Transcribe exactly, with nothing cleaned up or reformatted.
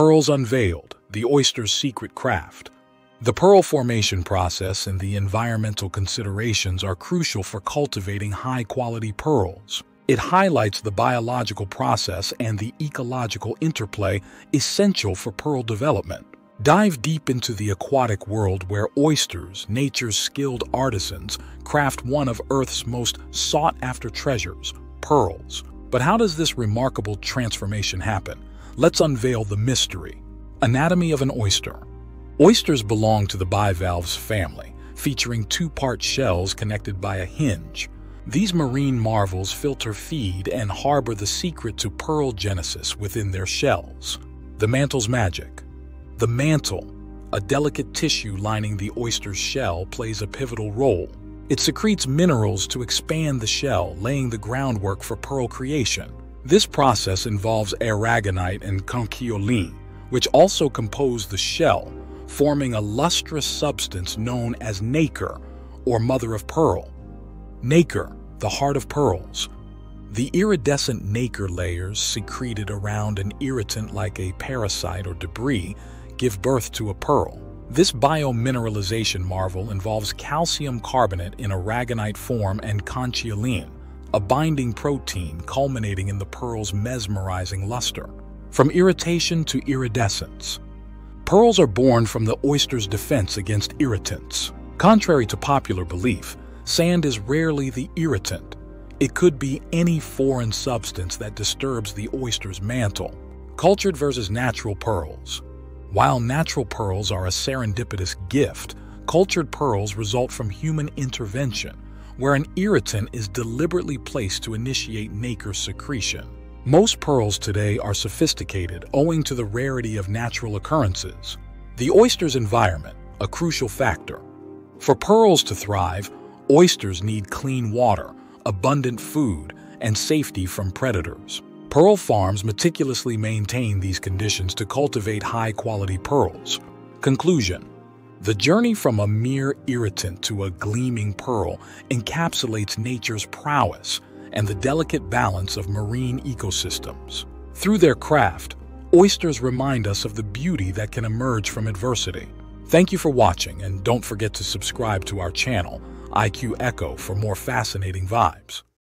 Pearls Unveiled, the oyster's secret craft. The pearl formation process and the environmental considerations are crucial for cultivating high-quality pearls. It highlights the biological process and the ecological interplay essential for pearl development. Dive deep into the aquatic world where oysters, nature's skilled artisans, craft one of Earth's most sought-after treasures, pearls. But how does this remarkable transformation happen? Let's unveil the mystery. Anatomy of an oyster. Oysters belong to the bivalves family, featuring two-part shells connected by a hinge. These marine marvels filter feed and harbor the secret to pearl genesis within their shells. The mantle's magic. The mantle, a delicate tissue lining the oyster's shell, plays a pivotal role. It secretes minerals to expand the shell, laying the groundwork for pearl creation. This process involves aragonite and conchiolin, which also compose the shell, forming a lustrous substance known as nacre, or mother-of-pearl. Nacre, the heart of pearls. The iridescent nacre layers, secreted around an irritant like a parasite or debris, give birth to a pearl. This biomineralization marvel involves calcium carbonate in aragonite form and conchiolin, a binding protein culminating in the pearl's mesmerizing luster. From irritation to iridescence. Pearls are born from the oyster's defense against irritants. Contrary to popular belief, sand is rarely the irritant. It could be any foreign substance that disturbs the oyster's mantle. Cultured versus natural pearls. While natural pearls are a serendipitous gift, cultured pearls result from human intervention, where an irritant is deliberately placed to initiate nacre secretion. Most pearls today are sophisticated owing to the rarity of natural occurrences. The oyster's environment, a crucial factor. For pearls to thrive, oysters need clean water, abundant food, and safety from predators. Pearl farms meticulously maintain these conditions to cultivate high-quality pearls. Conclusion. The journey from a mere irritant to a gleaming pearl encapsulates nature's prowess and the delicate balance of marine ecosystems. Through their craft, oysters remind us of the beauty that can emerge from adversity. Thank you for watching, and don't forget to subscribe to our channel, I Q Echo, for more fascinating vibes.